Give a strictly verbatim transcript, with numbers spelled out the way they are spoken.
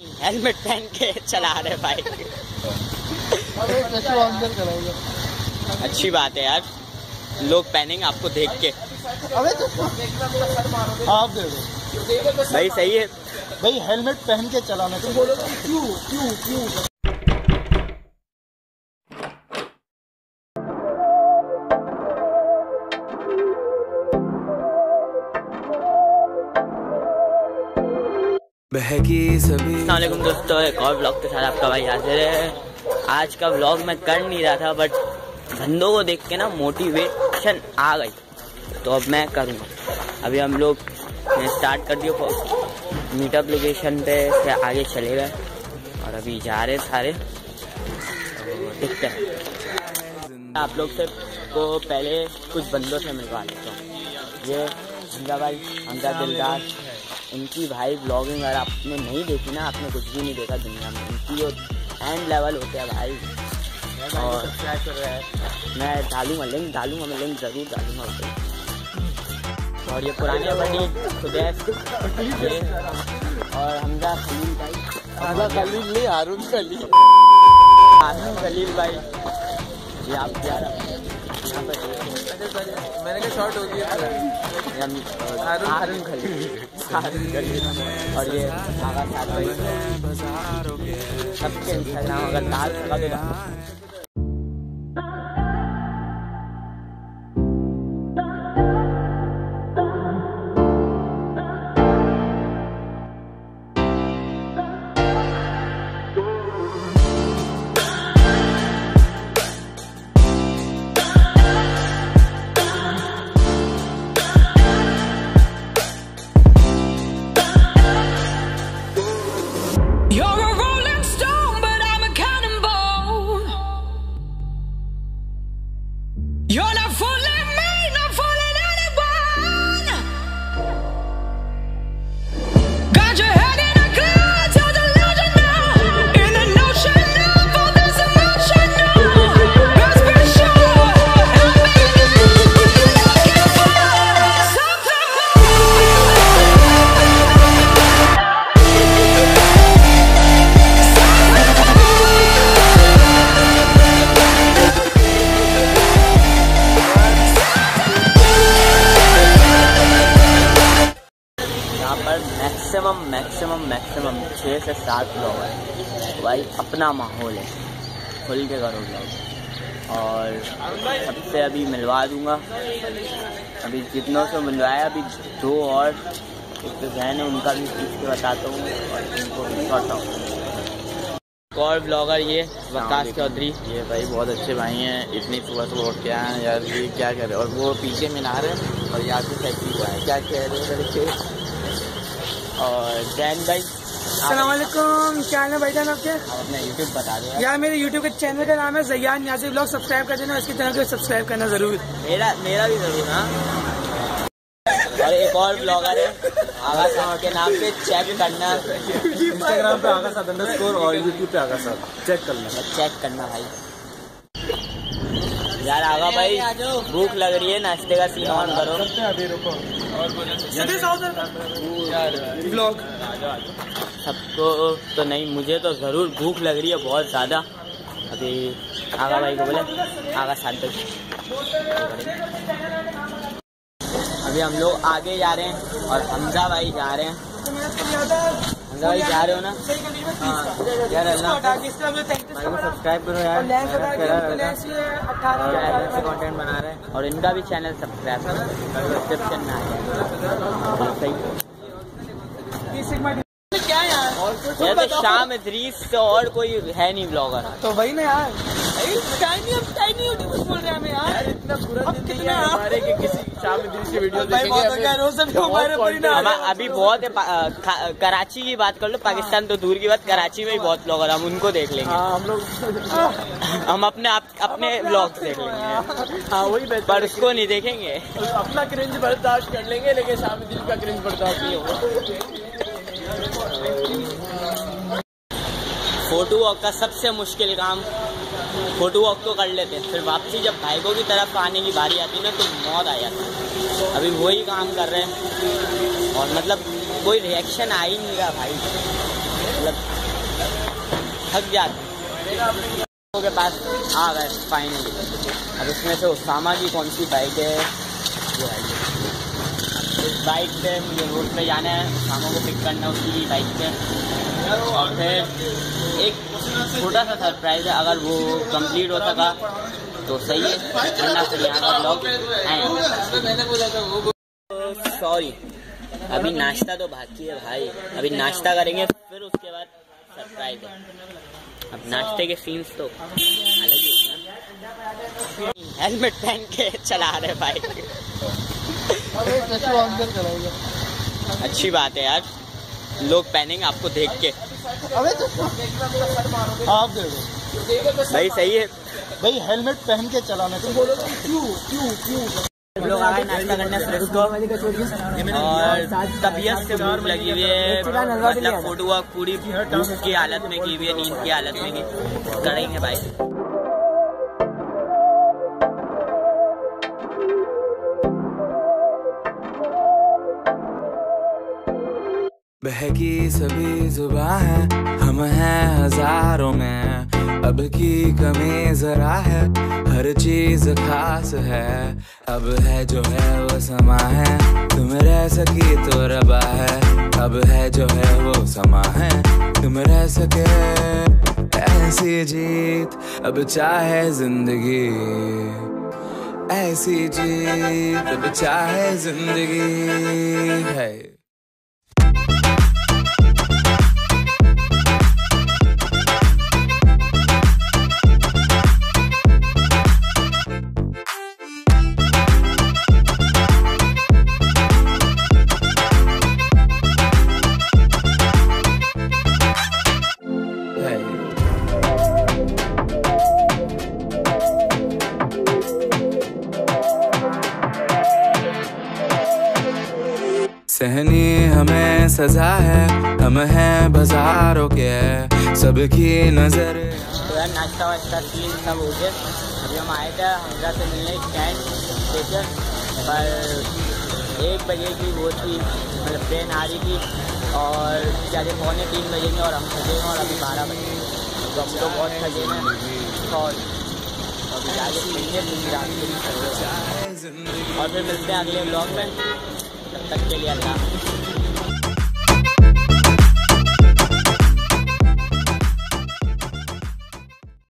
Helmet पहन के चला रहे बाइक। अच्छी बात है यार, लोग पहनेंगे आपको देख के। अबे तो आप देखो भाई, सही है भाई, हेलमेट पहन के चलाना चाहिए। क्यों क्यों क्यों बहकी सभी। अस्सलामुअलैकुम दोस्तों, एक और ब्लॉग के साथ आपका भाई हाजिर है। आज का ब्लॉग मैं कर नहीं रहा था, बट धंधों को देख के ना मोटिवेशन आ गई, तो अब मैं करूँगा। अभी हम लोग ने स्टार्ट कर दिया मीटअप लोकेशन पे से, आगे चले गए और अभी जा रहे सारे। देखते हैं, आप लोग से को पहले कुछ बंदों से मिलवा लेता हूँ। ये हमजा भाई, हमजा दिलदार, इनकी भाई ब्लॉगिंग अगर आपने नहीं देखी ना, आपने कुछ भी नहीं देखा दुनिया में। इनकी जो एंड लेवल होते हैं भाई, और सब्सक्राइब कर रहा है। मैं डालूंगा लिंक, डालूंगा मैं लिंक ज़रूर डालूंगा उसको। और ये पुराने बड़ी खुदैब और हमजा खलील भाई, हमजा खलील नहीं हारून खलील, हारून खलील भाई। ये आप क्या यहाँ पर मैंने कहा शॉर्ट हो गया। हारून खलील, हारून खलील और ये आगाशाह भाई, सबके इंस्टाग्राम अगर डाल सका तो। मैक्सिमम मैक्सिमम मैक्सिमम छः से सात लोग हैं भाई, अपना माहौल है, खुल के करो लोग। और सबसे अभी मिलवा दूंगा, अभी जितनों से मिलवाया अभी दो और एक बहन है, उनका भी पूछ के बताता हूँ और इनको बताता हूँ। एक और ब्लॉगर ये वकास चौधरी, ये भाई बहुत अच्छे भाई हैं, इतनी सुबह सुबह उठ के आए हैं यार, ये क्या कर रहे हैं। और वो पीछे मिला रहे हैं और यहाँ से फैक्ट्री हुआ है, क्या कह रहे हैं। और जैन भाई, अस्सलाम वालेकुम, क्या नाम है भाई जान आपके? अपना यूट्यूब बता दो यार। मेरे यूट्यूब के चैनल का नाम है जयान यासिर ब्लॉग, सब्सक्राइब कर देना, इसके चैनल को सब्सक्राइब करना जरूर, मेरा मेरा भी जरूर ना। और एक और ब्लॉगर है आगाशाह के नाम पे, चेक करना इंस्टाग्राम पे आगाशाह अंडरस्कोर और यूट्यूब पे आगाशाह, चेक करना चेक करना भाई। यार आगा भाई भूख लग रही है, नाश्ते का सीन ऑन करो। ब्लॉग सबको तो नहीं, मुझे तो ज़रूर भूख लग रही है बहुत ज़्यादा। अभी आगा भाई को बोले आगा शांत। अभी हम लोग आगे जा रहे हैं और हमजा भाई जा रहे हैं। हमजा भाई जा रहे हो ना यार, सब्सक्राइब करो यार, से कंटेंट बना रहे हैं। और इनका भी चैनल सब्सक्राइब सब्सक्रिप्शन में आ गया क्या यार। ये तो शाम इदरीस से और कोई है नहीं ब्लॉगर, तो वही ना यार अभी बहुत है। कराची की बात कर लो, पाकिस्तान तो दूर की बात, कराची में भी बहुत ब्लॉगर, हम उनको देख लेंगे हम लोग, हम अपने अपने ब्लॉग देख लेंगे पर उसको नहीं देखेंगे। अपना क्रिंज बर्दाश्त कर लेंगे लेकिन शाम इदरीस का क्रिंज बर्दाश्त नहीं होगा। फोटो वॉक का सबसे मुश्किल काम, फोटो वॉक तो कर लेते हैं, फिर वापसी जब भाइकों की तरफ आने की बारी आती है ना तो मौत आ जाती है। अभी वही काम कर रहे हैं और मतलब कोई रिएक्शन आ ही नहीं रहा भाई। मतलब थक जाते लोगों के पास आ गए फाइनली। अब इसमें से उसामा की कौन सी बाइक है, ये इस बाइक पे मुझे रोड पे जाना है, उसामा को पिक करना है उसकी बाइक पे। और फिर एक छोटा सा सरप्राइज है, अगर वो कंप्लीट हो सका तो सही है, वरना फिर यहाँ पर लोग आए। सॉरी, अभी नाश्ता तो बाकी है भाई, अभी नाश्ता करेंगे फिर उसके बाद सरप्राइज है। अब नाश्ते के सीन्स तो अलग ही होंगे। हेलमेट पहन के चला रहे बाइक। अच्छी बात है यार, लोग पहनेंगे आपको देख के। आप देखो भाई, सही है भाई, हेलमेट पहन के चलाना। तुम बोलो क्यों क्यों क्यों लोग आ गए नाश्ता करने फ्रेंड्स को, और तबीयत से भूख लगी हुई है, मतलब फोटो हुआ पूरी भूख की हालत में की हुई है, नींद की हालत में की। करेंगे भाई बहकी सभी जुबां है, हम हैं हजारों में, अब की कमी जरा है, हर चीज खास है, अब है जो है वो समा है, तुम रह सकी तो रबा है, अब है जो है वो समा है, तुम रह सके ऐसी जीत, अब चाहे जिंदगी ऐसी जीत, अब चाहे जिंदगी है। सहनी हमें सजा है, हम हैं बाजारों के, सबकी नजर। नाश्ता वाश्ता सीन सब हो गया, अभी हम आए थे हमजा से मिलने ट्रेन स्टेशन पर, एक बजे की वो थी, मतलब ट्रेन आ रही थी, और चाहे पौने तीन बजे में, और हम थके हैं, और अभी बारह बजे, तो हम लोग बहुत थके हैं, और अभी जाके मिलने पूरी रात के लिए। और फिर मिलते हैं अगले ब्लॉग में, तब तक के लिए अल्लाह।